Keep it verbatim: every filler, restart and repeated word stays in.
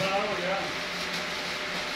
Gracias.